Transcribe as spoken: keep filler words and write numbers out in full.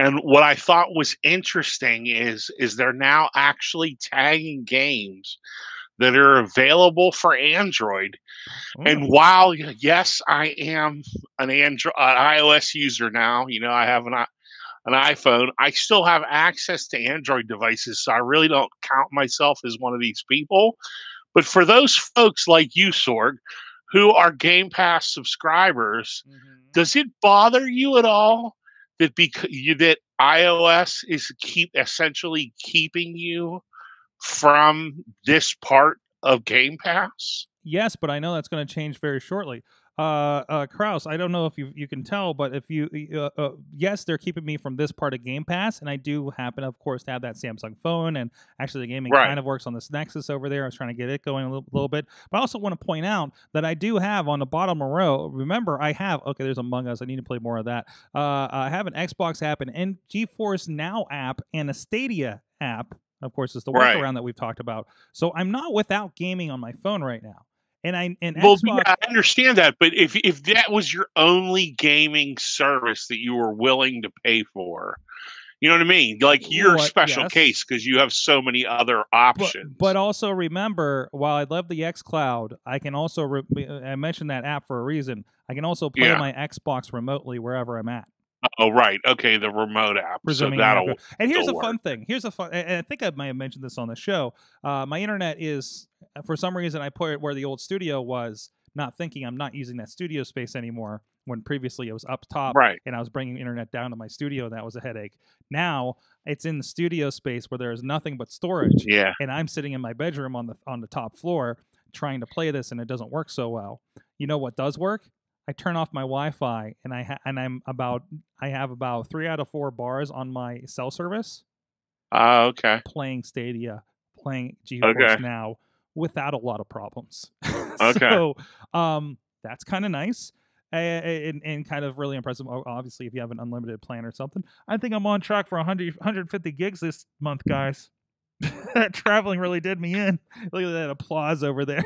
And what I thought was interesting is, is they're now actually tagging games that are available for Android. Oh. And while, yes, I am an Android, an iOS user now, you know, I have an, an iPhone, I still have access to Android devices. So I really don't count myself as one of these people. But for those folks like you, Sorg, who are Game Pass subscribers, mm-hmm. does it bother you at all that because you, that iOS is keep essentially keeping you from this part of Game Pass? Yes, but I know that's going to change very shortly. Uh, uh, Kraus, I don't know if you you can tell, but if you, uh, uh, yes, they're keeping me from this part of Game Pass, and I do happen, of course, to have that Samsung phone, and actually the gaming right. kind of works on this Nexus over there. I was trying to get it going a little, little bit, but I also want to point out that I do have on the bottom row, remember, I have, okay, there's Among Us, I need to play more of that. Uh, I have an Xbox app, an GeForce Now app, and a Stadia app. Of course, it's the workaround right. that we've talked about. So I'm not without gaming on my phone right now. And I and well, Xbox, yeah, I understand that, but if if that was your only gaming service that you were willing to pay for, you know what I mean? Like you're what, a special yes. case because you have so many other options. But, but also remember, while I love the X Cloud, I can also re I mentioned that app for a reason. I can also play yeah. my Xbox remotely wherever I'm at. Oh, right. Okay, the remote app. Presuming so that'll, and here's a fun thing. Here's a fun, and I think I might have mentioned this on the show. Uh, my internet is, for some reason, I put it where the old studio was, not thinking I'm not using that studio space anymore when previously it was up top, right. and I was bringing internet down to my studio, and that was a headache. Now, it's in the studio space where there is nothing but storage, yeah. and I'm sitting in my bedroom on the on the top floor trying to play this, and it doesn't work so well. You know what does work? I turn off my Wi-Fi and I ha and I'm about I have about three out of four bars on my cell service. Oh, uh, okay. Playing Stadia, playing GeForce okay. Now without a lot of problems. okay. So, um, that's kind of nice and, and kind of really impressive. Obviously, if you have an unlimited plan or something, I think I'm on track for one hundred, one hundred fifty gigs this month, guys. That traveling really did me in. Look at that applause over there.